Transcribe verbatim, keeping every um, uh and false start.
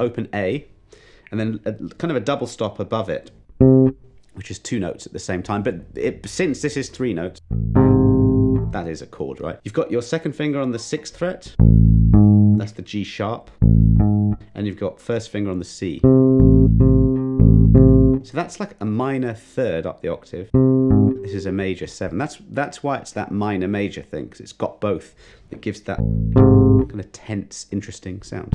open A, and then a, kind of a double stop above it, which is two notes at the same time. But it, since this is three notes, that is a chord, right? You've got your second finger on the sixth fret, that's the G sharp, and you've got first finger on the C. So that's like a minor third up the octave. This is a major seven. That's that's why it's that minor major thing, because it's got both. It gives that kind of tense, interesting sound.